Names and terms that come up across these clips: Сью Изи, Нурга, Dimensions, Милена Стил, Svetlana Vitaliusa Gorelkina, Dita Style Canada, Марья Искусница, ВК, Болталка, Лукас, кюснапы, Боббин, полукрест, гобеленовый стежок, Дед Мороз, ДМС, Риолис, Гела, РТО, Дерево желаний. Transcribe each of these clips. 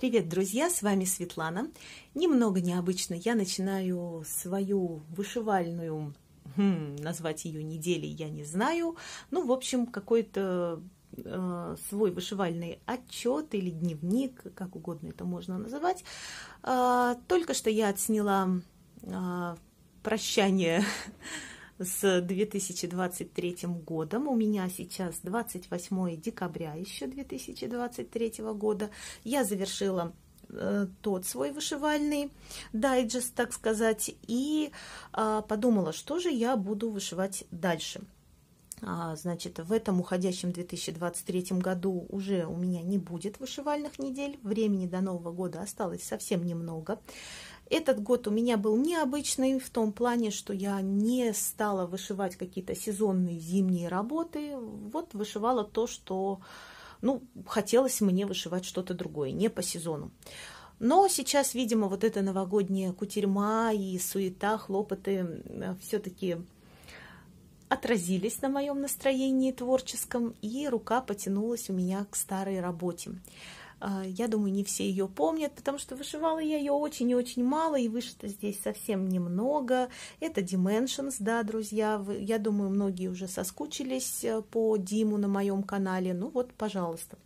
Привет, друзья! С вами Светлана. Немного необычно. Я начинаю свою вышивальную, назвать ее неделей я не знаю. Ну, в общем, какой-то свой вышивальный отчет или дневник, как угодно это можно называть. Только что я отсняла прощание с 2023 годом. У меня сейчас 28 декабря еще 2023 года. Я завершила тот свой вышивальный дайджест, так сказать, и подумала, что же я буду вышивать дальше. Значит, в этом уходящем 2023 году уже у меня не будет вышивальных недель. Времени до Нового года осталось совсем немного. Этот год у меня был необычный в том плане, что я не стала вышивать какие-то сезонные зимние работы. Вот вышивала то, что, хотелось мне вышивать что-то другое, не по сезону. Но сейчас, видимо, вот эта новогодняя кутерьма и суета, хлопоты все-таки отразились на моем настроении творческом, и рука потянулась у меня к старой работе. Я думаю, не все ее помнят, потому что вышивала я ее очень и очень мало, и вышито здесь совсем немного. Это Dimensions, да, друзья. Я думаю, многие уже соскучились по Диму на моем канале. Ну вот, пожалуйста.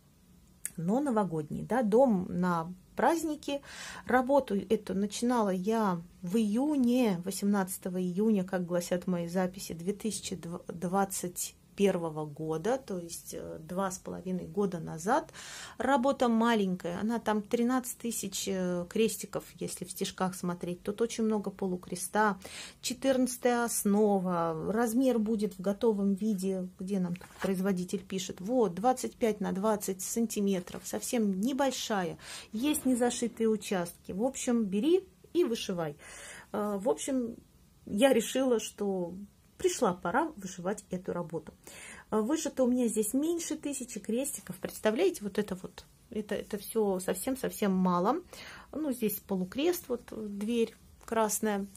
Но новогодний, да, дом на праздники. Работу эту начинала я в июне, 18 июня, как гласят мои записи, 2021 года, то есть 2,5 года назад. Работа маленькая, она там 13 тысяч крестиков, если в стежках смотреть. Тут очень много полукреста, 14-я основа, размер будет в готовом виде, где нам тут производитель пишет, вот, 25 на 20 сантиметров, совсем небольшая, есть незашитые участки. В общем, бери и вышивай. В общем, я решила, что пришла пора вышивать эту работу. Вышито у меня здесь меньше 1000 крестиков. Представляете, это все совсем-совсем мало. Ну, здесь полукрест, вот дверь красная.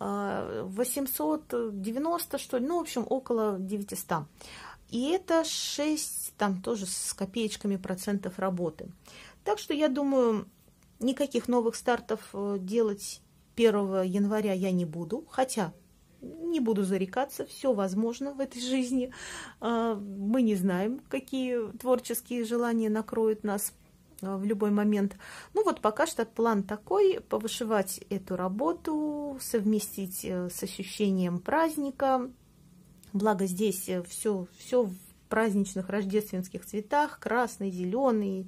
890, что ли, ну, в общем, около 900. И это 6, там тоже с копеечками процентов работы. Так что, я думаю, никаких новых стартов делать 1 января я не буду, хотя не буду зарекаться, все возможно в этой жизни. Мы не знаем, какие творческие желания накроют нас в любой момент. Ну вот пока что план такой: повышивать эту работу, совместить с ощущением праздника. Благо здесь все в праздничных рождественских цветах: красный, зеленый,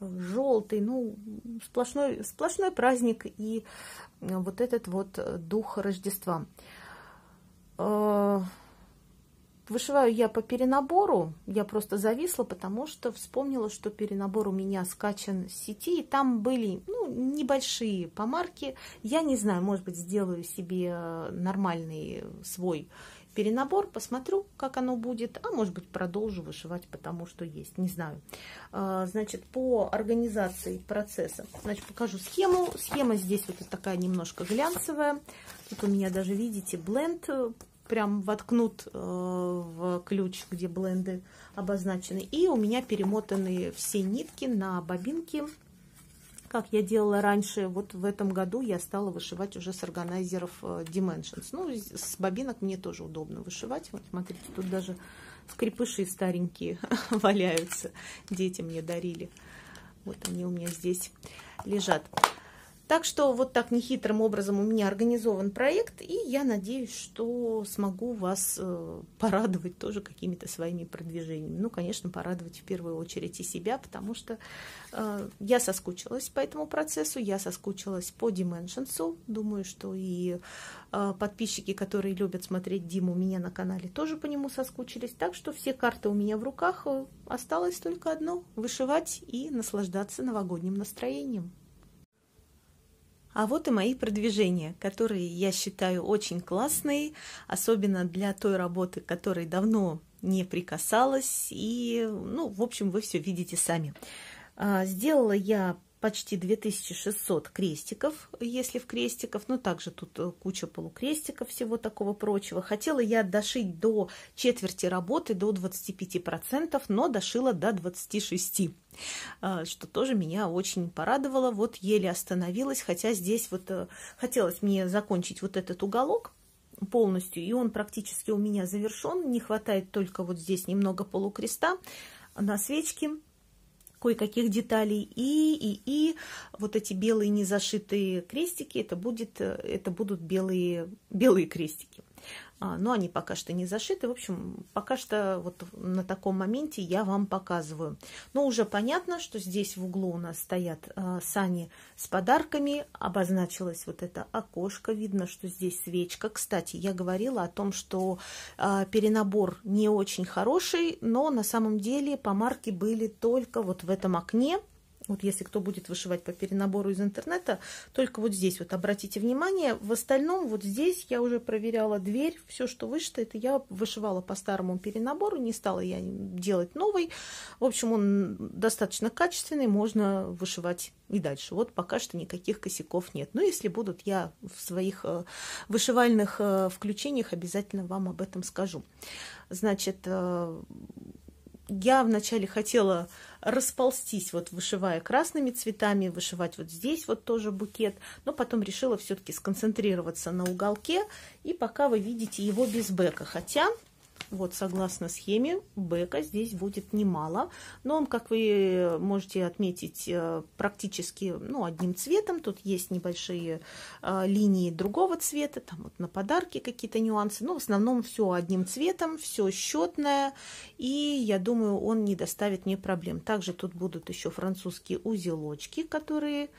желтый, ну, сплошной праздник и вот этот вот дух Рождества. Вышиваю я по перенабору. Я просто зависла, потому что вспомнила, что перенабор у меня скачан с сети, и там были небольшие помарки. Я не знаю, может быть, сделаю себе нормальный свой перенабор, посмотрю, как оно будет, а может быть, продолжу вышивать, потому что есть, не знаю. Значит, по организации процесса, значит, покажу схему. Схема здесь вот такая немножко глянцевая. Тут у меня даже, видите, бленд прям воткнут в ключ, где бленды обозначены. И у меня перемотаны все нитки на бобинки, как я делала раньше. Вот в этом году я стала вышивать уже с органайзеров Dimensions. Ну, с бобинок мне тоже удобно вышивать. Вот, смотрите, тут даже скрепыши старенькие валяются. Дети мне дарили. Вот они у меня здесь лежат. Так что вот так нехитрым образом у меня организован проект, и я надеюсь, что смогу вас порадовать тоже какими-то своими продвижениями. Ну, конечно, порадовать в первую очередь и себя, потому что я соскучилась по этому процессу, я соскучилась по Dimensions. Думаю, что и подписчики, которые любят смотреть Диму у меня на канале, тоже по нему соскучились. Так что все карты у меня в руках, осталось только одно – вышивать и наслаждаться новогодним настроением. А вот и мои продвижения, которые я считаю очень классные, особенно для той работы, к которой давно не прикасалась. И, в общем, вы все видите сами. Сделала я почти 2600 крестиков, если в крестиков, но также тут куча полукрестиков, всего такого прочего. Хотела я дошить до четверти работы, до 25%, но дошила до 26%, что тоже меня очень порадовало. Вот еле остановилась, хотя здесь вот хотелось мне закончить вот этот уголок полностью, и он практически у меня завершен. Не хватает только вот здесь немного полукреста на свечке, кое-каких деталей, и вот эти белые незашитые крестики, это будут белые крестики. Но они пока что не зашиты. В общем, пока что вот на таком моменте я вам показываю. Но уже понятно, что здесь в углу у нас стоят сани с подарками. Обозначилось вот это окошко. Видно, что здесь свечка. Кстати, я говорила о том, что перенабор не очень хороший, но на самом деле помарки были только вот в этом окне. Вот если кто будет вышивать по перенабору из интернета, только вот здесь вот обратите внимание. В остальном вот здесь я уже проверяла дверь. Все, что вышито, это я вышивала по старому перенабору. Не стала я делать новый. В общем, он достаточно качественный. Можно вышивать и дальше. Вот пока что никаких косяков нет. Но если будут, я в своих вышивальных включениях обязательно вам об этом скажу. Значит, я вначале хотела расползтись, вот вышивая красными цветами, вышивать вот здесь вот тоже букет, но потом решила все-таки сконцентрироваться на уголке, и пока вы видите его без бэка, хотя вот согласно схеме бэка здесь будет немало, но он, как вы можете отметить, практически одним цветом. Тут есть небольшие линии другого цвета, там вот на подарки какие-то нюансы, но в основном все одним цветом, все счетное, и я думаю, он не доставит мне проблем. Также тут будут еще французские узелочки, которые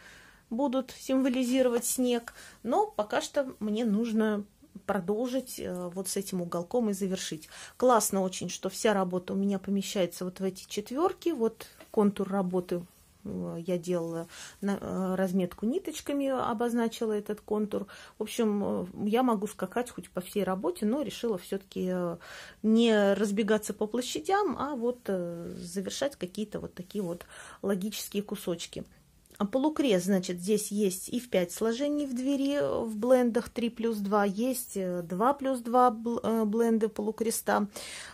будут символизировать снег, но пока что мне нужно продолжить вот с этим уголком и завершить. Классно очень, что вся работа у меня помещается вот в эти четверки. Вот контур работы я делала, разметку ниточками обозначила этот контур. В общем, я могу скакать хоть по всей работе, но решила все-таки не разбегаться по площадям, а вот завершать какие-то вот такие вот логические кусочки. Полукрест, значит, здесь есть и в 5 сложений в двери в блендах 3+2, есть 2+2 бленды полукреста.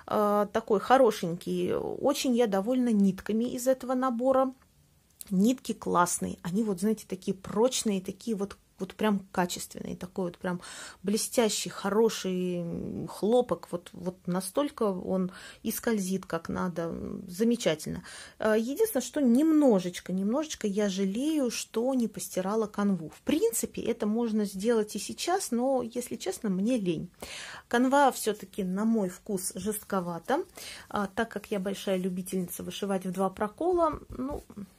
Такой хорошенький, очень я довольна нитками из этого набора. Нитки классные, они вот, знаете, такие прочные, такие вот прям качественный, такой вот прям блестящий, хороший хлопок. Вот настолько он и скользит как надо. Замечательно. Единственное, что немножечко я жалею, что не постирала канву. В принципе, это можно сделать и сейчас, но, если честно, мне лень. Канва все-таки, на мой вкус, жестковата. Так как я большая любительница вышивать в 2 прокола,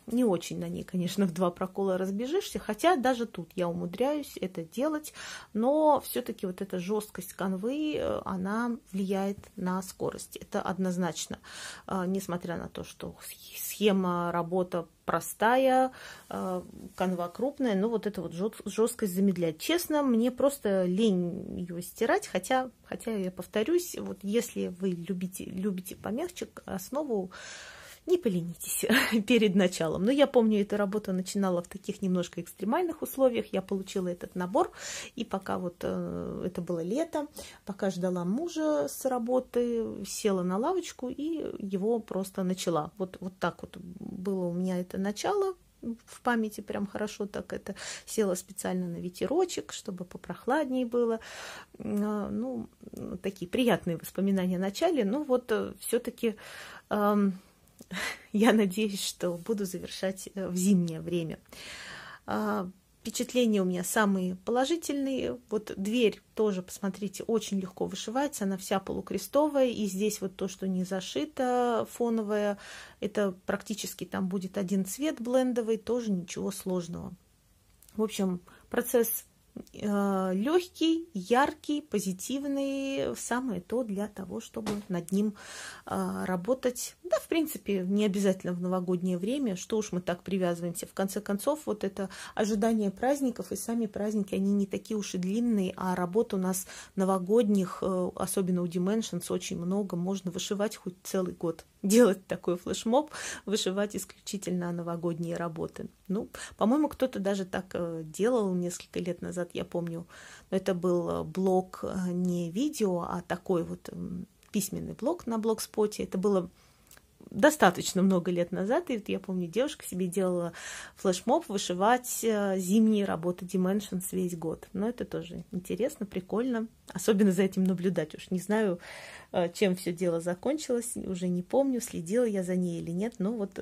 не очень на ней, конечно, в 2 прокола разбежишься, хотя даже тут я умудряюсь это делать, но все-таки вот эта жесткость канвы, она влияет на скорость, это однозначно, несмотря на то, что схема работы простая, канва крупная, но вот эта вот жесткость замедляет. Честно, мне просто лень ее стирать, хотя я повторюсь, вот если вы любите помягче основу, не поленитесь перед началом. Но я помню, эту работу начинала в таких немножко экстремальных условиях. Я получила этот набор, и пока вот это было лето, пока ждала мужа с работы, села на лавочку и его просто начала. Вот так вот было у меня это начало. В памяти прям хорошо так это. Села специально на ветерочек, чтобы попрохладнее было. Такие приятные воспоминания о начале. Но вот все-таки я надеюсь, что буду завершать в зимнее время. Впечатления у меня самые положительные. Вот дверь тоже, посмотрите, очень легко вышивается. Она вся полукрестовая. И здесь вот то, что не зашито, фоновое, это практически там будет один цвет блендовый. Тоже ничего сложного. В общем, процесс легкий, яркий, позитивный, самое то для того, чтобы над ним работать Да, в принципе, не обязательно в новогоднее время, что уж мы так привязываемся. В конце концов, вот это ожидание праздников, и сами праздники, они не такие уж и длинные, а работ у нас новогодних, особенно у Dimensions, очень много. Можно вышивать хоть целый год, делать такой флешмоб, вышивать исключительно новогодние работы. Ну, по-моему, кто-то даже так делал несколько лет назад, я помню. Но это был блог не видео, а такой вот письменный блог на блогспоте. Это было достаточно много лет назад, и вот я помню, девушка себе делала флешмоб вышивать зимние работы Dimensions весь год. Но это тоже интересно, прикольно, особенно за этим наблюдать. Уж не знаю, чем все дело закончилось, уже не помню, следила я за ней или нет, но вот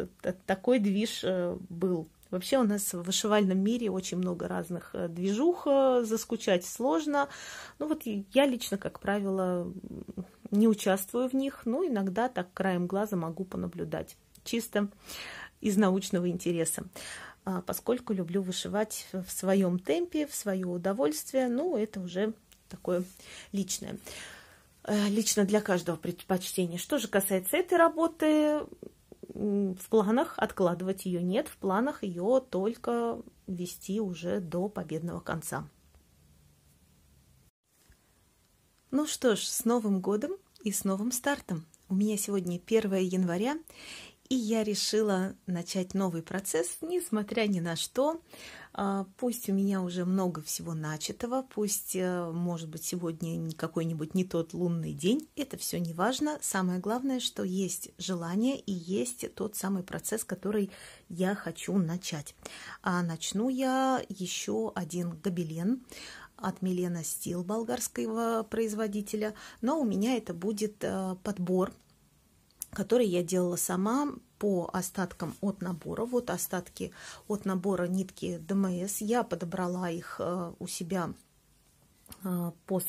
такой движ был. Вообще у нас в вышивальном мире очень много разных движух, заскучать сложно. Ну вот я лично, как правило, не участвую в них, но иногда так краем глаза могу понаблюдать, чисто из научного интереса, поскольку люблю вышивать в своем темпе, в свое удовольствие, ну это уже такое личное, лично для каждого предпочтение. Что же касается этой работы, в планах откладывать ее нет, в планах ее только вести уже до победного конца. Ну что ж, с Новым годом и с новым стартом! У меня сегодня 1 января, и я решила начать новый процесс, несмотря ни на что. Пусть у меня уже много всего начатого, пусть, может быть, сегодня какой-нибудь не тот лунный день, это все не важно. Самое главное, что есть желание и есть тот самый процесс, который я хочу начать. А начну я еще один гобелен от Милены Стил, болгарского производителя, но у меня это будет подбор, который я делала сама по остаткам от набора. Вот остатки от набора нитки ДМС, я подобрала их у себя по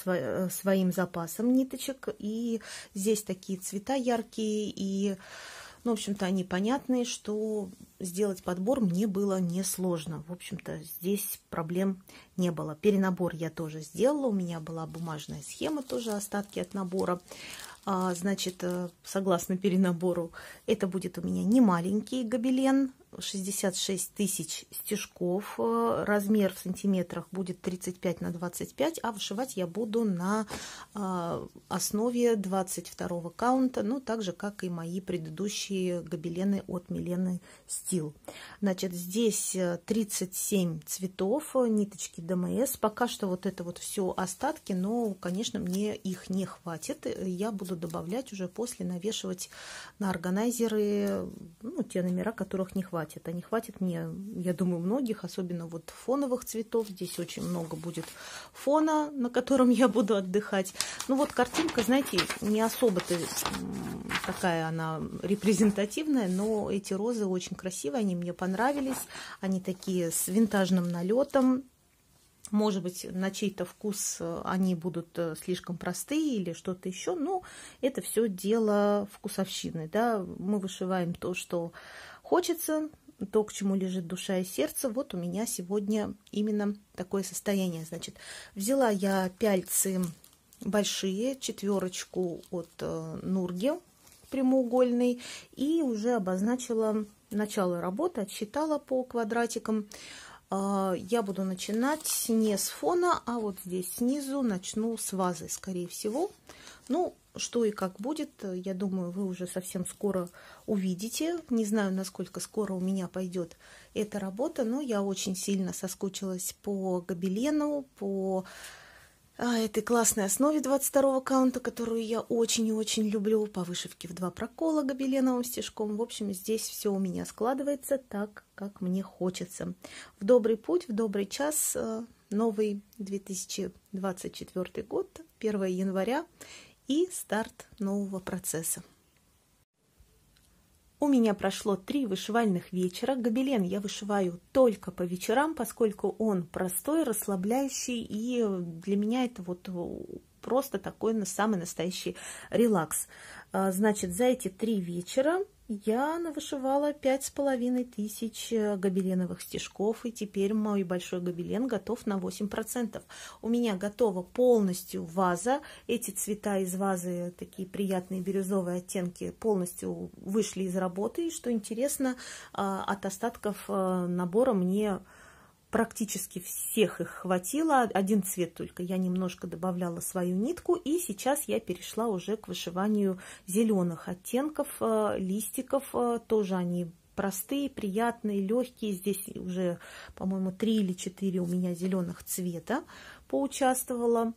своим запасам ниточек, и здесь такие цвета яркие, и, ну, в общем-то, они понятные, что сделать подбор мне было несложно. В общем-то, здесь проблем не было. Перенабор я тоже сделала. У меня была бумажная схема, тоже остатки от набора. Значит, согласно перенабору, это будет у меня не маленький гобелен. 66 тысяч стежков. Размер в сантиметрах будет 35 на 25, а вышивать я буду на основе 22 каунта, ну, так же, как и мои предыдущие гобелены от Милены Стил. Значит, здесь 37 цветов, ниточки ДМС. Пока что вот это вот все остатки, но, конечно, мне их не хватит. Я буду добавлять уже после, навешивать на органайзеры, ну, те номера, которых не хватит. А не хватит мне, я думаю, многих, особенно вот фоновых цветов. Здесь очень много будет фона, на котором я буду отдыхать. Ну вот картинка, знаете, не особо-то такая она репрезентативная, но эти розы очень красивые, они мне понравились. Они такие с винтажным налетом. Может быть, на чей-то вкус они будут слишком простые или что-то еще, но это все дело вкусовщины, да? Мы вышиваем то, что хочется, то, к чему лежит душа и сердце. Вот у меня сегодня именно такое состояние. Значит, взяла я пяльцы большие, четверочку от Нурги, прямоугольный, и уже обозначила начало работы, отсчитала по квадратикам. Я буду начинать не с фона, а вот здесь снизу начну с вазы, скорее всего. Ну, что и как будет, я думаю, вы уже совсем скоро увидите. Не знаю, насколько скоро у меня пойдет эта работа, но я очень сильно соскучилась по гобелену, по этой классной основе 22 каунта, которую я очень и очень люблю, по вышивке в 2 прокола гобеленовым стежком. В общем, здесь все у меня складывается так, как мне хочется. В добрый путь, в добрый час, новый 2024 год, 1 января. И старт нового процесса. У меня прошло 3 вышивальных вечера. Гобелен я вышиваю только по вечерам, поскольку он простой, расслабляющий, и для меня это вот просто такой самый настоящий релакс. Значит, за эти 3 вечера Я навышивала 5500 гобеленовых стежков, и теперь мой большой гобелен готов на 8%. У меня готова полностью ваза. Эти цвета из вазы, такие приятные бирюзовые оттенки, полностью вышли из работы. И что интересно, от остатков набора мне практически всех их хватило, один цвет только я немножко добавляла свою нитку, и сейчас я перешла уже к вышиванию зеленых оттенков, листиков, тоже они простые, приятные, легкие, здесь уже, по-моему, 3 или 4 у меня зеленых цвета поучаствовала.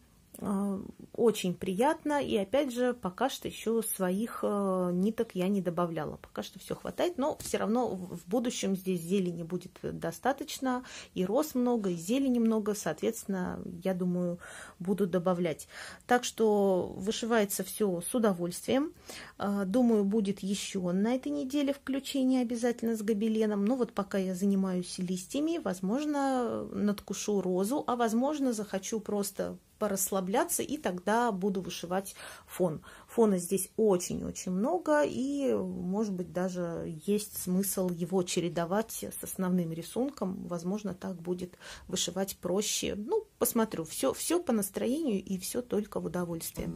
Очень приятно, и опять же пока что еще своих ниток я не добавляла, пока что все хватает, но все равно в будущем здесь зелени будет достаточно, и роз много, и зелени много, соответственно, я думаю, буду добавлять. Так что вышивается все с удовольствием. Думаю, будет еще на этой неделе включение обязательно с гобеленом, но вот пока я занимаюсь листьями, возможно, надкушу розу, а возможно, захочу просто порасслабляться, и тогда буду вышивать фон. Фона здесь очень-очень много, и, может быть, даже есть смысл его чередовать с основным рисунком. Возможно, так будет вышивать проще. Ну, посмотрю. Все по настроению и все только в удовольствие.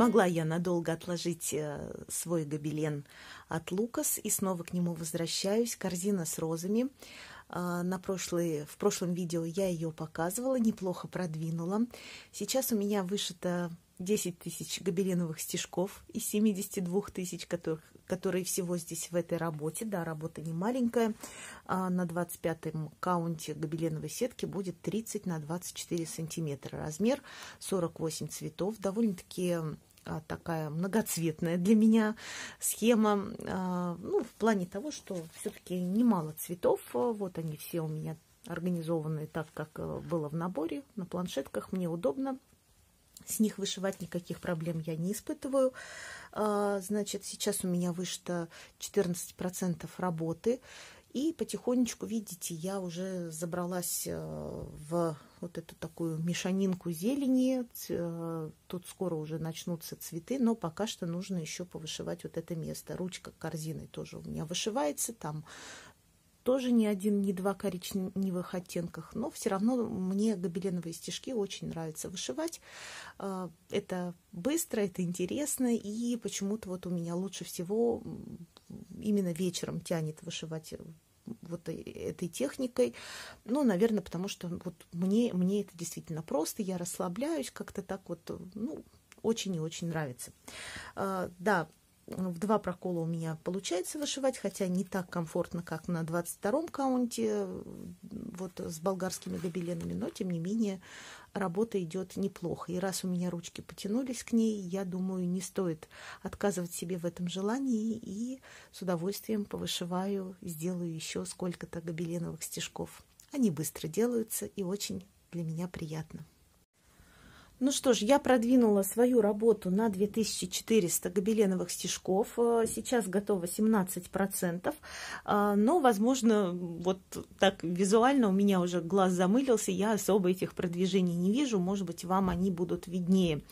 Смогла я надолго отложить свой гобелен от Лукас и снова к нему возвращаюсь. Корзина с розами. В прошлом видео я ее показывала, неплохо продвинула. Сейчас у меня вышито 10000 гобеленовых стежков из 72000, которые всего здесь в этой работе. Да, работа не маленькая. На 25-м каунте гобеленовой сетки будет 30 на 24 сантиметра. Размер 48 цветов. Довольно-таки такая многоцветная для меня схема. Ну, в плане того, что все-таки немало цветов. Вот они все у меня организованы так, как было в наборе. На планшетках мне удобно. С них вышивать никаких проблем я не испытываю. Значит, сейчас у меня вышито 14% работы. И потихонечку, видите, я уже забралась в вот эту такую мешанинку зелени. Тут скоро уже начнутся цветы, но пока что нужно еще повышивать вот это место. Ручка корзины тоже у меня вышивается, там тоже не один, не два коричневых оттенках, но все равно мне гобеленовые стежки очень нравится вышивать. Это быстро, это интересно, и почему-то вот у меня лучше всего именно вечером тянет вышивать вот этой техникой. Ну, наверное, потому что вот мне это действительно просто, я расслабляюсь как-то так вот, ну, очень и очень нравится. Да, в 2 прокола у меня получается вышивать, хотя не так комфортно, как на 22-м каунте вот с болгарскими гобеленами, но тем не менее работа идет неплохо. И раз у меня ручки потянулись к ней, я думаю, не стоит отказывать себе в этом желании, и с удовольствием повышиваю, сделаю еще сколько-то гобеленовых стежков. Они быстро делаются и очень для меня приятно. Ну что ж, я продвинула свою работу на 2400 гобеленовых стежков. Сейчас готово 17%. Но, возможно, вот так визуально у меня уже глаз замылился, я особо этих продвижений не вижу. Может быть, вам они будут виднее.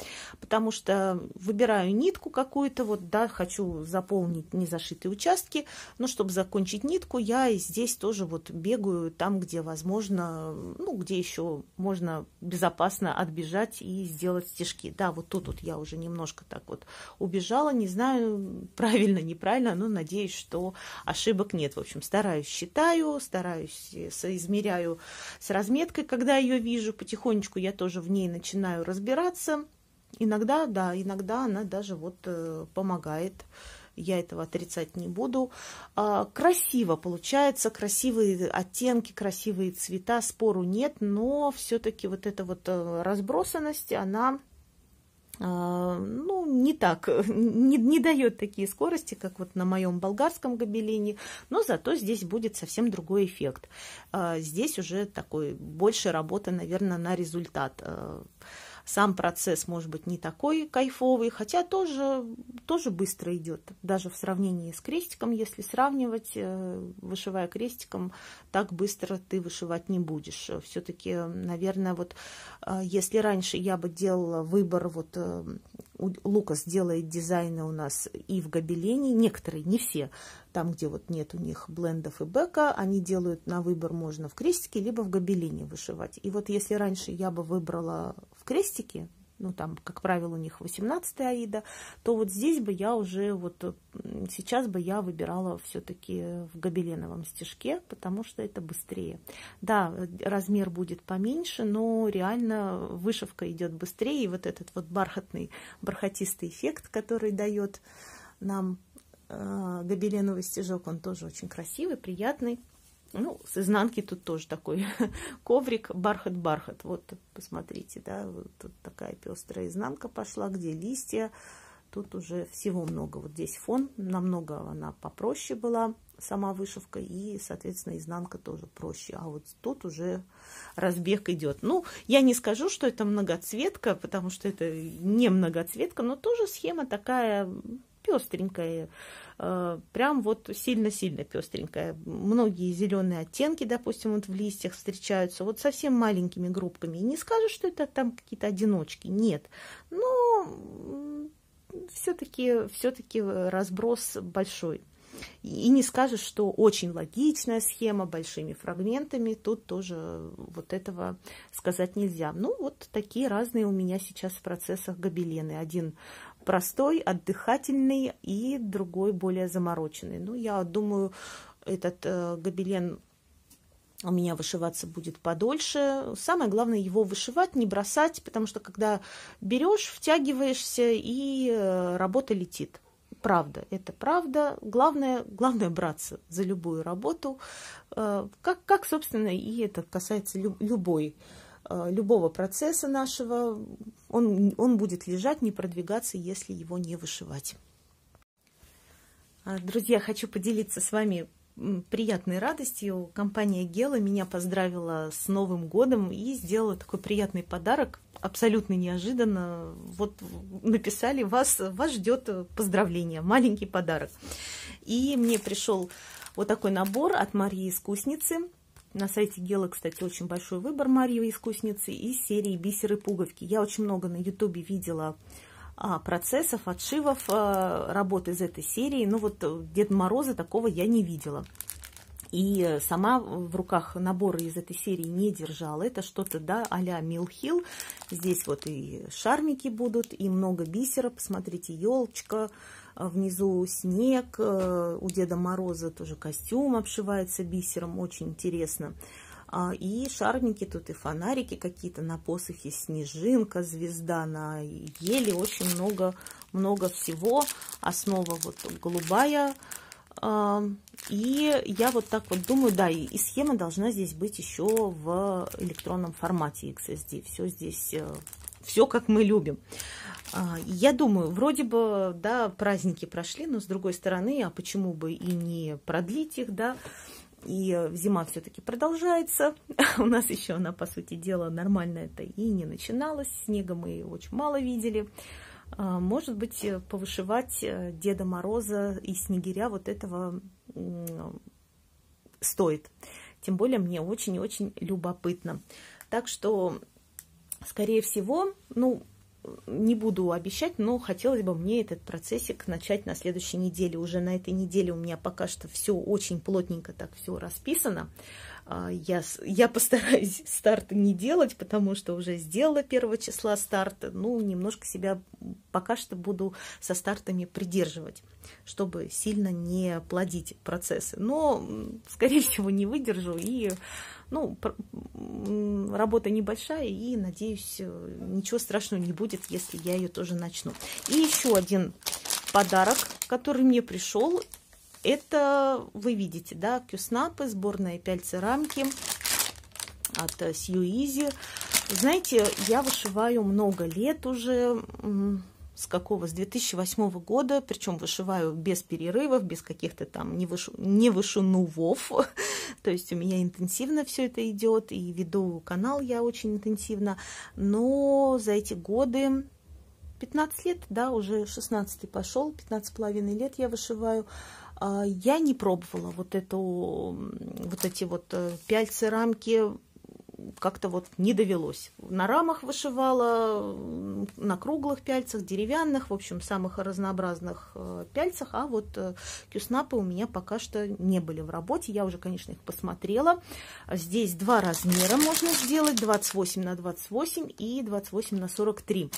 Потому что выбираю нитку какую-то, вот, да, хочу заполнить незашитые участки. Но чтобы закончить нитку, я и здесь тоже вот бегаю там, где возможно, ну, где еще можно безопасно отбежать и сделать стежки. Да, вот тут вот я уже немножко так вот убежала, не знаю, правильно, неправильно, но надеюсь, что ошибок нет. В общем, стараюсь, считаю, стараюсь, соизмеряю с разметкой, когда ее вижу, потихонечку я тоже в ней начинаю разбираться. Иногда, да, иногда она даже вот помогает. я этого отрицать не буду. Красиво получается, красивые оттенки, красивые цвета, спору нет, но все-таки вот эта вот разбросанность, она... ну, не так, не дает такие скорости, как вот на моем болгарском гобелене, но зато здесь будет совсем другой эффект. Здесь уже такой больше работы, наверное, на результат. Сам процесс может быть не такой кайфовый, хотя тоже быстро идет, даже в сравнении с крестиком. Если сравнивать, вышивая крестиком, так быстро ты вышивать не будешь. Все-таки, наверное, вот если раньше я бы делала выбор, вот Лукас делает дизайны у нас и в гобелене, некоторые, не все, там, где вот нет у них блендов и бэка, они делают на выбор, можно в крестике, либо в гобелене вышивать. И вот если раньше я бы выбрала в крестике, ну там, как правило, у них 18-я аида, то вот здесь бы я уже, вот сейчас бы я выбирала все-таки в гобеленовом стежке, потому что это быстрее. Да, размер будет поменьше, но реально вышивка идет быстрее, и вот этот вот бархатистый эффект, который дает нам гобеленовый стежок, он тоже очень красивый, приятный. Ну, с изнанки тут тоже такой коврик, бархат-бархат. Вот, посмотрите, да, вот тут такая пестрая изнанка пошла, где листья. Тут уже всего много. Вот здесь фон, намного она попроще была, сама вышивка, и, соответственно, изнанка тоже проще. А вот тут уже разбег идет. Ну, я не скажу, что это многоцветка, потому что это не многоцветка, но тоже схема такая... пестренькая, прям вот сильно-сильно пестренькая. Многие зеленые оттенки, допустим, вот в листьях встречаются вот совсем маленькими группками. И не скажешь, что это там какие-то одиночки, нет. Но все-таки разброс большой. И не скажешь, что очень логичная схема, большими фрагментами. Тут тоже вот этого сказать нельзя. Ну, вот такие разные у меня сейчас в процессах гобелены. Один простой, отдыхательный, и другой более замороченный. Ну, я думаю, этот гобелен у меня вышиваться будет подольше. Самое главное его вышивать, не бросать, потому что когда берешь, втягиваешься, и работа летит. Правда, это правда. Главное браться за любую работу, как собственно, и это касается любого процесса нашего. Он будет лежать, не продвигаться, если его не вышивать. Друзья, хочу поделиться с вами приятной радостью. Компания Гела меня поздравила с Новым годом и сделала такой приятный подарок. Абсолютно неожиданно. Вот написали: вас ждет поздравление, маленький подарок. И мне пришел вот такой набор от Марьи Искусницы. На сайте Гела, кстати, очень большой выбор Марьи Искусницы из серии «Бисеры пуговки». Я очень много на Ютубе видела процессов, отшивов, работ из этой серии. Но вот Деда Мороза такого я не видела. И сама в руках наборы из этой серии не держала. Это что-то, да, а-ля Милхил. Здесь вот и шармики будут, и много бисера. Посмотрите, елочка, внизу снег. У Деда Мороза тоже костюм обшивается бисером. Очень интересно. И шармики тут, и фонарики какие-то на посохе, снежинка, звезда на еле. Очень много всего. Основа вот голубая. И я вот так вот думаю, да, и схема должна здесь быть еще в электронном формате XSD. Все здесь, все как мы любим. Я думаю, вроде бы, да, праздники прошли, но с другой стороны, а почему бы и не продлить их, да? И зима все-таки продолжается. У нас еще она, по сути дела, нормально это и не начиналась. Снега мы очень мало видели. Может быть, повышивать Деда Мороза и Снегиря вот этого стоит. Тем более мне очень-очень любопытно. Так что, скорее всего, ну, не буду обещать, но хотелось бы мне этот процессик начать на следующей неделе. Уже на этой неделе у меня пока что все очень плотненько так все расписано. Я постараюсь старта не делать, потому что уже сделала 1 числа старта. Ну, немножко себя пока что буду со стартами придерживать, чтобы сильно не плодить процессы. Но, скорее всего, не выдержу. И, ну, работа небольшая, и, надеюсь, ничего страшного не будет, если я ее тоже начну. И еще один подарок который мне пришел, это вы видите, да, кюснапы, сборные пяльцы рамки от Сью Изи. Знаете, я вышиваю много лет уже, с 2008 года, причем вышиваю без перерывов, без каких-то там невышинувов. То есть у меня интенсивно все это идет, и веду канал я очень интенсивно. Но за эти годы, 15 лет, да, уже 16 пошел, 15,5 лет я вышиваю. Я не пробовала вот эти пяльцы, рамки, как-то вот не довелось. На рамах вышивала, на круглых пяльцах, деревянных, в общем, самых разнообразных пяльцах, а вот кюснапы у меня пока что не были в работе. Я уже, конечно, их посмотрела. Здесь два размера можно сделать, 28 на 28 и 28 на 43.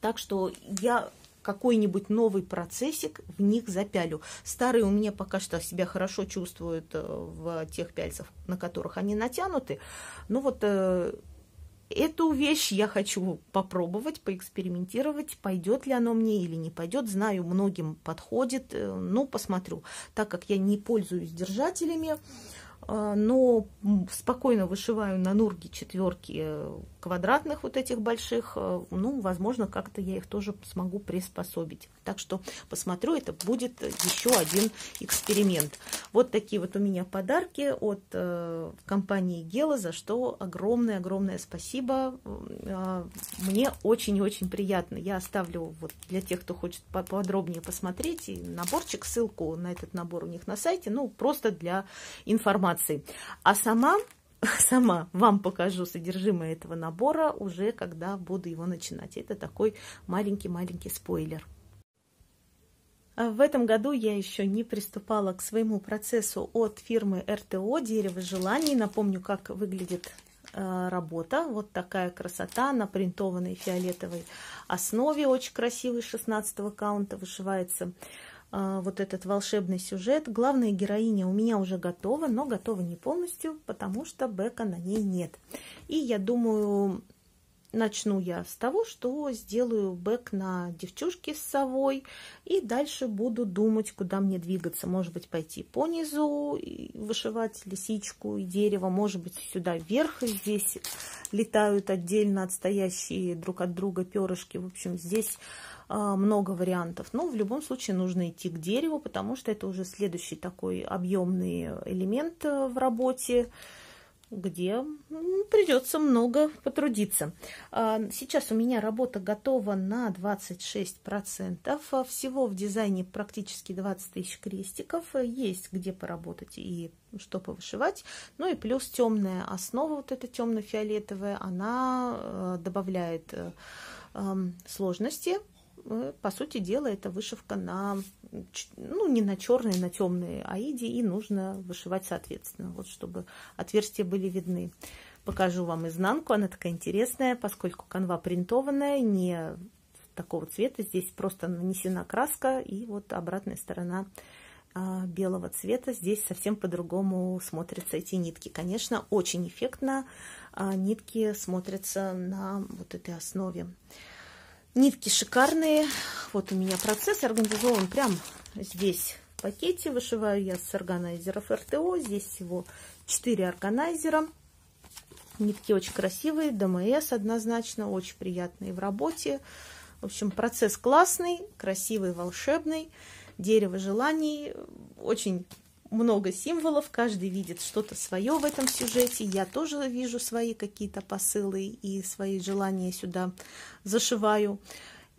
Так что я какой-нибудь новый процессик в них запялю. Старые у меня пока что себя хорошо чувствуют в тех пяльцах, на которых они натянуты. Но вот эту вещь я хочу попробовать, поэкспериментировать, пойдет ли оно мне или не пойдет. Знаю, многим подходит, но посмотрю. Так как я не пользуюсь держателями, но спокойно вышиваю на нурге четверки квадратных вот этих больших, ну, возможно, как-то я их тоже смогу приспособить. Так что посмотрю, это будет еще один эксперимент. Вот такие вот у меня подарки от компании Гела, за что огромное-огромное спасибо. Мне очень-очень приятно. Я оставлю вот для тех, кто хочет подробнее посмотреть, и наборчик, ссылку на этот набор у них на сайте, ну, просто для информации. А сама вам покажу содержимое этого набора уже, когда буду его начинать. Это такой маленький-маленький спойлер. В этом году я еще не приступала к своему процессу от фирмы РТО «Дерево желаний». Напомню, как выглядит работа. Вот такая красота на принтованной фиолетовой основе. Очень красивый, 16-го каунта вышивается. Вот этот волшебный сюжет. Главная героиня у меня уже готова, но готова не полностью, потому что бэка на ней нет. И я думаю, начну я с того, что сделаю бэк на девчушке с совой, и дальше буду думать, куда мне двигаться. Может быть, пойти по низу, вышивать лисичку и дерево, может быть, сюда вверх, и здесь летают отдельно отстоящие друг от друга перышки. В общем, здесь много вариантов, но в любом случае нужно идти к дереву, потому что это уже следующий такой объемный элемент в работе, где придется много потрудиться. Сейчас у меня работа готова на 26%. Всего в дизайне практически 20 тысяч крестиков. Есть где поработать и что повышивать. Ну и плюс темная основа, вот эта темно-фиолетовая, она добавляет сложности. По сути дела, это вышивка на, ну, не на черные, на темные аиди, и нужно вышивать соответственно, вот чтобы отверстия были видны. Покажу вам изнанку, она такая интересная, поскольку канва принтованная, не такого цвета, здесь просто нанесена краска, и вот обратная сторона белого цвета, здесь совсем по-другому смотрятся эти нитки. Конечно, очень эффектно нитки смотрятся на вот этой основе. Нитки шикарные. Вот у меня процесс организован прямо здесь в пакете. Вышиваю я с органайзеров РТО. Здесь всего 4 органайзера. Нитки очень красивые. ДМС однозначно. Очень приятные в работе. В общем, процесс классный, красивый, волшебный. Дерево желаний. Очень много символов. Каждый видит что-то свое в этом сюжете. Я тоже вижу свои какие-то посылы и свои желания сюда зашиваю.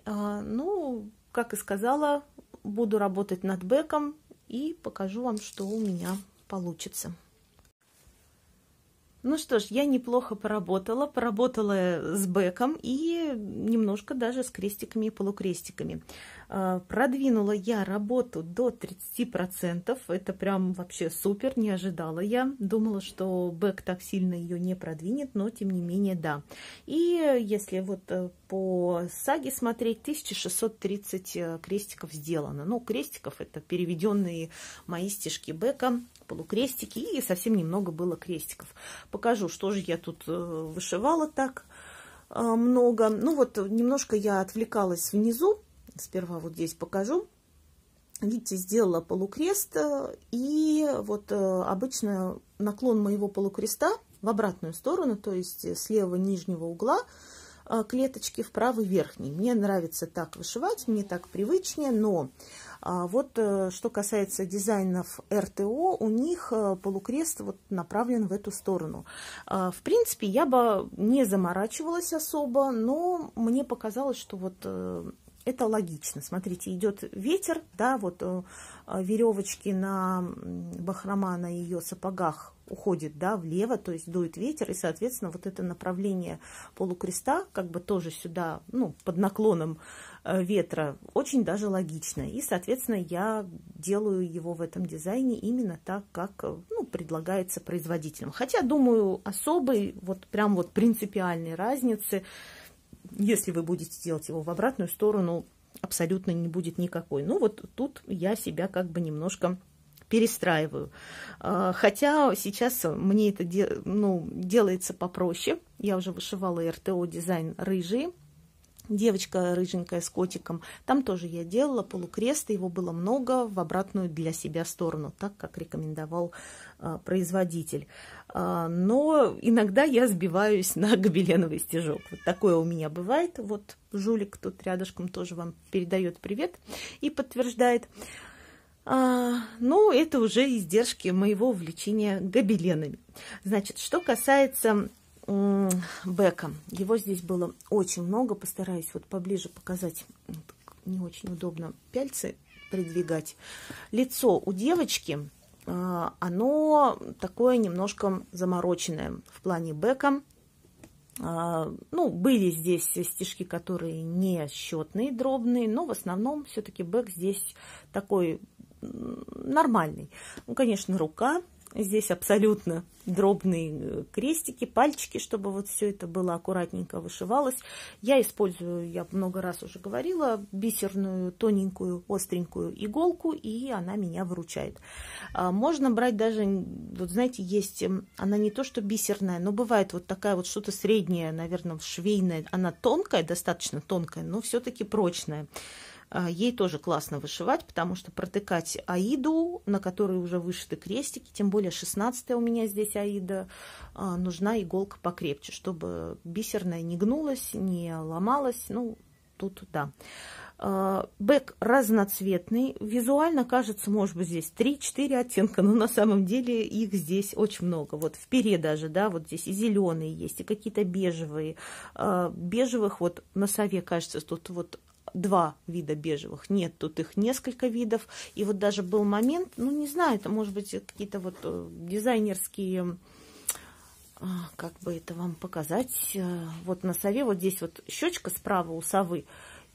Ну, как и сказала, буду работать над бэком и покажу вам, что у меня получится. Ну что ж, я неплохо поработала с бэком и немножко даже с крестиками и полукрестиками. Продвинула я работу до 30%, это прям вообще супер, не ожидала я. Думала, что бэк так сильно ее не продвинет, но тем не менее да. И если вот по саге смотреть, 1630 крестиков сделано. Ну, крестиков это переведенные мои стежки бэка, полукрестики, и совсем немного было крестиков. Покажу, что же я тут вышивала так много. Ну вот, немножко я отвлекалась внизу. Сперва вот здесь покажу. видите, сделала полукрест, и вот обычно наклон моего полукреста в обратную сторону, то есть с левого нижнего угла клеточки в правый верхний. Мне нравится так вышивать, мне так привычнее, но вот что касается дизайнов РТО, у них полукрест вот направлен в эту сторону. В принципе, я бы не заморачивалась особо, но мне показалось, что вот это логично. Смотрите, идет ветер, да, вот веревочки на бахрома на ее сапогах уходит, да, влево, то есть дует ветер, и, соответственно, вот это направление полукреста как бы тоже сюда, ну, под наклоном ветра, очень даже логично. И, соответственно, я делаю его в этом дизайне именно так, как, ну, предлагается производителям. Хотя, думаю, особой, вот прям вот принципиальной разницы, если вы будете делать его в обратную сторону, абсолютно не будет никакой. Ну, вот тут я себя как бы немножко перестраиваю. Хотя сейчас мне это делается попроще. Я уже вышивала РТО дизайн рыжий. Девочка рыженькая с котиком. Там тоже я делала полукрест, его было много в обратную для себя сторону, так как рекомендовал производитель. Но иногда я сбиваюсь на гобеленовый стежок. Вот такое у меня бывает. Вот жулик тут рядышком тоже вам передает привет и подтверждает. Но это уже издержки моего увлечения гобеленами. Значит, что касается бэка. Его здесь было очень много. Постараюсь вот поближе показать. Не очень удобно пяльцы придвигать. Лицо у девочки, оно такое немножко замороченное в плане бэка. Ну, были здесь стежки, которые не счетные, дробные, но в основном все-таки бэк здесь такой нормальный. Ну, конечно, рука. Здесь абсолютно дробные крестики, пальчики, чтобы вот все это было аккуратненько вышивалось. Я использую, я много раз уже говорила, бисерную, тоненькую, остренькую иголку, и она меня выручает. Можно брать даже, вот знаете, есть, она не то что бисерная, но бывает вот такая вот что-то среднее, наверное, швейная. Она тонкая, достаточно тонкая, но все-таки прочная. Ей тоже классно вышивать, потому что протыкать аиду, на которой уже вышиты крестики, тем более 16-я у меня здесь аида, нужна иголка покрепче, чтобы бисерная не гнулась, не ломалась. Ну, тут да. Бэк разноцветный. Визуально кажется, может быть, здесь 3-4 оттенка, но на самом деле их здесь очень много. Вот в пере даже, да, вот здесь и зеленые есть, и какие-то бежевые. Бежевых вот на сове, кажется, тут вот два вида бежевых. Нет, тут их несколько видов. И вот даже был момент, ну, не знаю, это, может быть, какие-то вот дизайнерские, как бы это вам показать, вот на сове, вот здесь вот щечка справа у совы,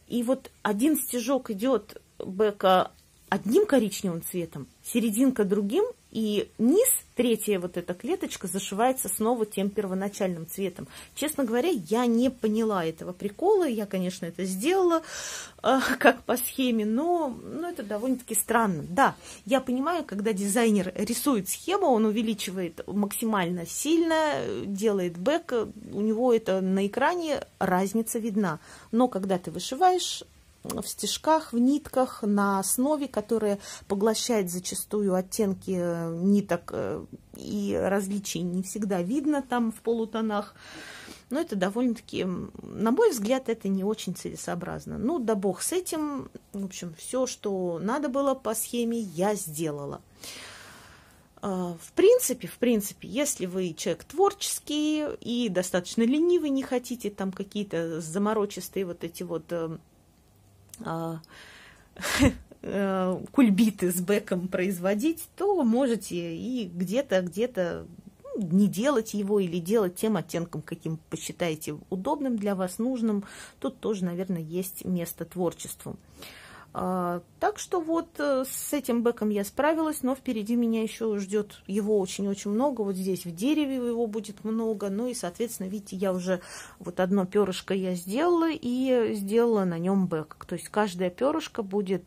и вот один стежок идет бэка одним коричневым цветом, серединка другим, и низ, третья вот эта клеточка, зашивается снова тем первоначальным цветом. Честно говоря, я не поняла этого прикола. Я, конечно, это сделала как по схеме, но это довольно-таки странно. Да, я понимаю, когда дизайнер рисует схему, он увеличивает максимально сильно, делает бэк, у него это на экране разница видна. Но когда ты вышиваешь в стежках, в нитках, на основе, которая поглощает зачастую оттенки ниток, и различий не всегда видно там в полутонах. Но это довольно-таки, на мой взгляд, это не очень целесообразно. Ну, да бог с этим. В общем, все, что надо было по схеме, я сделала. В принципе, если вы человек творческий и достаточно ленивый, не хотите там какие-то заморочистые вот эти вот кульбиты с бэком производить, то можете и где-то не делать его или делать тем оттенком, каким посчитаете удобным для вас, нужным. Тут тоже, наверное, есть место творчеству. Так что вот с этим бэком я справилась, но впереди меня еще ждет его очень-очень много. Вот здесь в дереве его будет много. Ну и, соответственно, видите, я уже вот одно перышко я сделала и сделала на нем бэк. То есть каждое перышко будет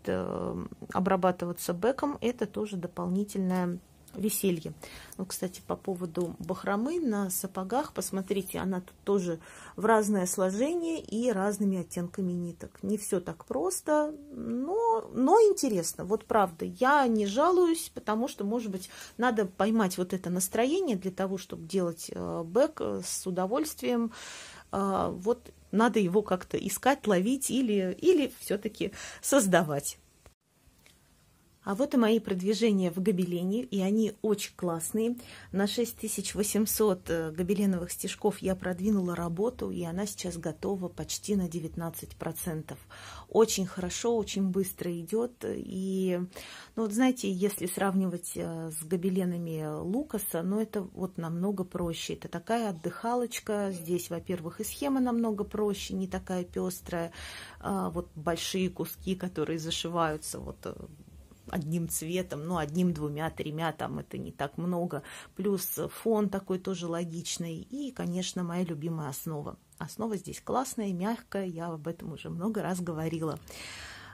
обрабатываться бэком. Это тоже дополнительная веселье. Вот, кстати, по поводу бахромы на сапогах, посмотрите, она тут тоже в разное сложение и разными оттенками ниток. Не все так просто, но интересно. Вот правда, я не жалуюсь, потому что, может быть, надо поймать вот это настроение для того, чтобы делать бэк с удовольствием. Вот надо его как-то искать, ловить или все-таки создавать. А вот и мои продвижения в гобелене, и они очень классные. На 6800 гобеленовых стежков я продвинула работу, и она сейчас готова почти на 19%. Очень хорошо, очень быстро идет. И, ну вот знаете, если сравнивать с гобеленами Лукаса, ну это вот намного проще. Это такая отдыхалочка. Здесь, во-первых, и схема намного проще, не такая пестрая. Вот большие куски, которые зашиваются вот одним цветом, ну, одним, двумя, тремя, там это не так много. Плюс фон такой тоже логичный. И, конечно, моя любимая основа. Основа здесь классная, мягкая, я об этом уже много раз говорила.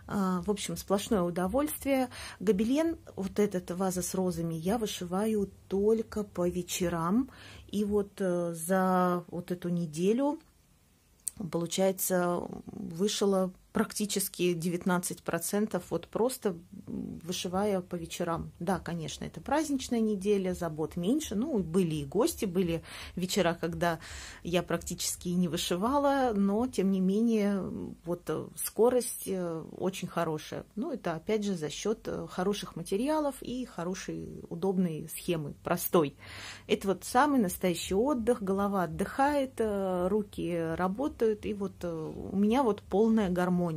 В общем, сплошное удовольствие. Гобелен, вот этот ваза с розами, я вышиваю только по вечерам. И вот за вот эту неделю, получается, вышила практически 19%, вот просто вышивая по вечерам. Да, конечно, это праздничная неделя, забот меньше. Ну, были и гости, были вечера, когда я практически не вышивала, но, тем не менее, вот скорость очень хорошая. Ну, это, опять же, за счет хороших материалов и хорошей, удобной схемы, простой. Это вот самый настоящий отдых, голова отдыхает, руки работают, и вот у меня вот полная гармония.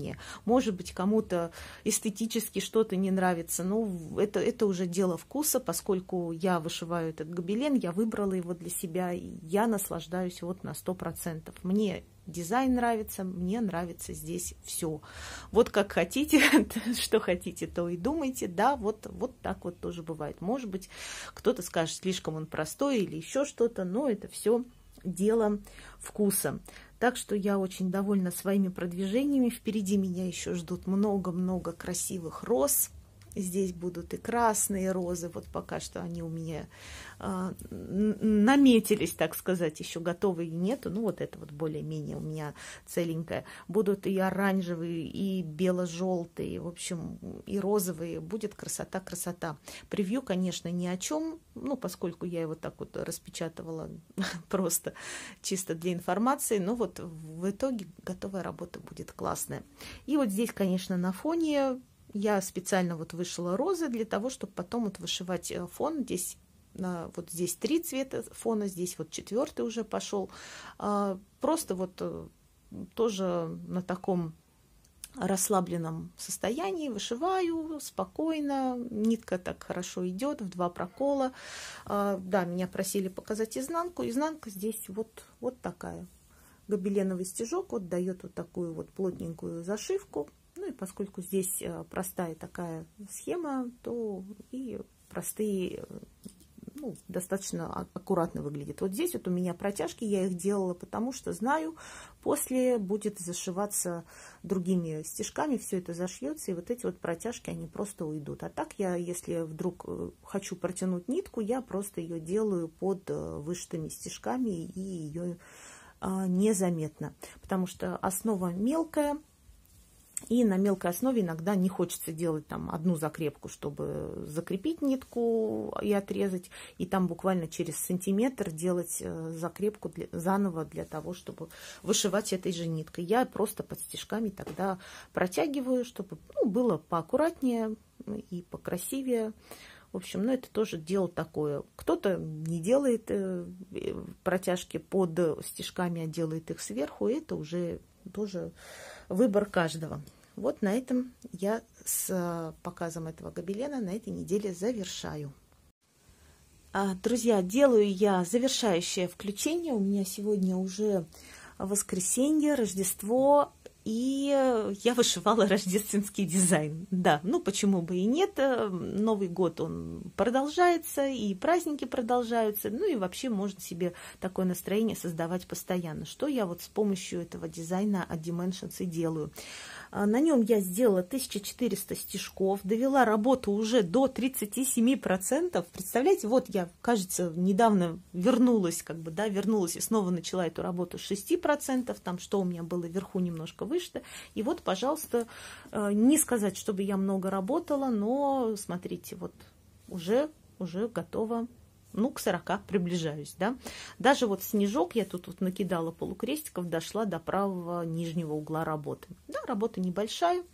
Может быть, кому-то эстетически что-то не нравится, но это уже дело вкуса, поскольку я вышиваю этот гобелен, я выбрала его для себя, и я наслаждаюсь вот на 100%. Мне дизайн нравится, мне нравится здесь все. Вот как хотите, что хотите, то и думайте. Да, вот так вот тоже бывает. Может быть, кто-то скажет, слишком он простой или еще что-то, но это все дело вкуса. Так что я очень довольна своими продвижениями. Впереди меня еще ждут много-много красивых роз. Здесь будут и красные розы. Вот пока что они у меня наметились, так сказать, еще готовые нету. Ну, вот это вот более-менее у меня целенькое. Будут и оранжевые, и бело-желтые, в общем, и розовые. Будет красота-красота. Превью, конечно, ни о чем, ну, поскольку я его так вот распечатывала просто чисто для информации. Но вот в итоге готовая работа будет классная. И вот здесь, конечно, на фоне я специально вот вышила розы для того, чтобы потом вот вышивать фон. Здесь вот здесь 3 цвета фона, здесь вот 4-й уже пошел. Просто вот тоже на таком расслабленном состоянии вышиваю спокойно, нитка так хорошо идет в 2 прокола. Да, меня просили показать изнанку. Изнанка здесь вот такая. Гобеленовый стежок вот дает вот такую вот плотненькую зашивку. Ну и поскольку здесь простая такая схема, то и простые, ну, достаточно аккуратно выглядит. Вот здесь вот у меня протяжки, я их делала, потому что знаю, после будет зашиваться другими стежками, все это зашьется, и вот эти вот протяжки, они просто уйдут. А так я, если вдруг хочу протянуть нитку, я просто ее делаю под вышитыми стежками, и ее незаметно, потому что основа мелкая. И на мелкой основе иногда не хочется делать там одну закрепку, чтобы закрепить нитку и отрезать. И там буквально через сантиметр делать закрепку заново для того, чтобы вышивать этой же ниткой. Я просто под стежками тогда протягиваю, чтобы, ну, было поаккуратнее и покрасивее. В общем, ну, это тоже дело такое. Кто-то не делает протяжки под стежками, а делает их сверху. Это уже тоже выбор каждого. Вот на этом я с показом этого гобелена на этой неделе завершаю. Друзья, делаю я завершающее включение. У меня сегодня уже воскресенье, Рождество, и я вышивала рождественский дизайн. Да, ну почему бы и нет. Новый год он продолжается, и праздники продолжаются. Ну и вообще можно себе такое настроение создавать постоянно. Что я вот с помощью этого дизайна от Dimensions и делаю. На нем я сделала 1400 стежков, довела работу уже до 37%. Представляете, вот я, кажется, недавно вернулась, вернулась и снова начала эту работу с 6%, там что у меня было вверху немножко выше. И вот, пожалуйста, не сказать, чтобы я много работала, но смотрите, вот уже готова. Ну, к 40 приближаюсь, да. Даже вот снежок, я тут вот накидала полукрестиков, дошла до правого нижнего угла работы. Да, работа небольшая,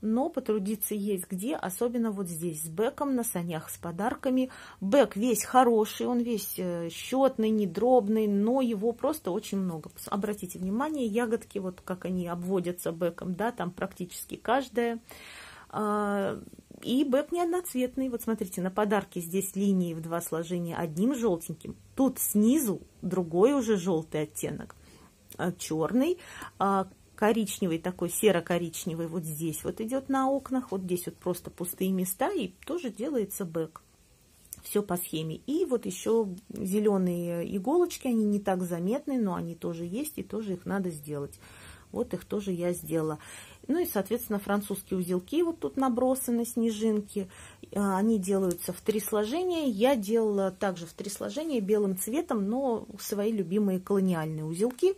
но потрудиться есть где, особенно вот здесь, с бэком, на санях, с подарками. Бэк весь хороший, он весь счетный, недробный, но его просто очень много. Обратите внимание, ягодки, вот как они обводятся бэком, да, там практически каждая. И бэк не одноцветный. Вот смотрите, на подарке здесь линии в два сложения одним желтеньким. Тут снизу другой уже желтый оттенок. Черный, коричневый, такой серо-коричневый. Вот здесь вот идет на окнах. Вот здесь вот просто пустые места. И тоже делается бэк. Все по схеме. И вот еще зеленые иголочки. Они не так заметны, но они тоже есть. И тоже их надо сделать. Вот их тоже я сделала. Ну и, соответственно, французские узелки вот тут набросаны, снежинки. Они делаются в три сложения. Я делала также в три сложения белым цветом, но свои любимые колониальные узелки.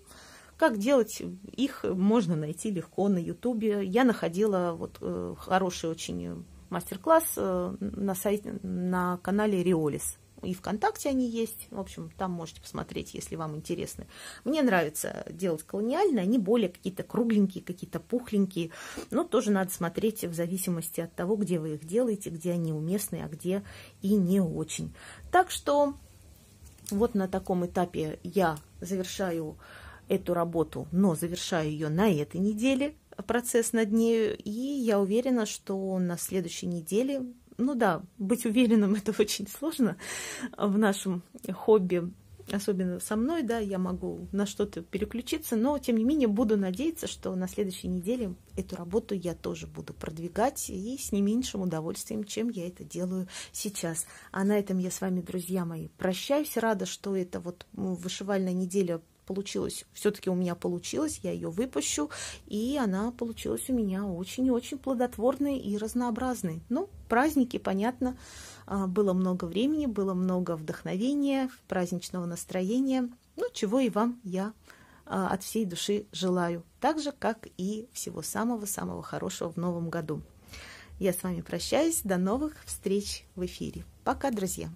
Как делать их можно найти легко на ютубе. Я находила вот хороший очень мастер-класс на сайте, на канале Риолис. И ВКонтакте они есть. В общем, там можете посмотреть, если вам интересно. Мне нравится делать колониальные. Они более какие-то кругленькие, какие-то пухленькие. Но тоже надо смотреть в зависимости от того, где вы их делаете, где они уместны, а где и не очень. Так что вот на таком этапе я завершаю эту работу, но завершаю ее на этой неделе, процесс над нею. И я уверена, что на следующей неделе... Ну да, быть уверенным это очень сложно в нашем хобби, особенно со мной, да, я могу на что-то переключиться, но тем не менее буду надеяться, что на следующей неделе эту работу я тоже буду продвигать и с не меньшим удовольствием, чем я это делаю сейчас. А на этом я с вами, друзья мои, прощаюсь, рада, что это вот вышивальная неделя получилось. Все-таки у меня получилось, я ее выпущу, и она получилась у меня очень-очень плодотворной и разнообразной. Ну, праздники, понятно, было много времени, было много вдохновения, праздничного настроения, ну, чего и вам я от всей души желаю, так же, как и всего самого-самого хорошего в новом году. Я с вами прощаюсь, до новых встреч в эфире. Пока, друзья!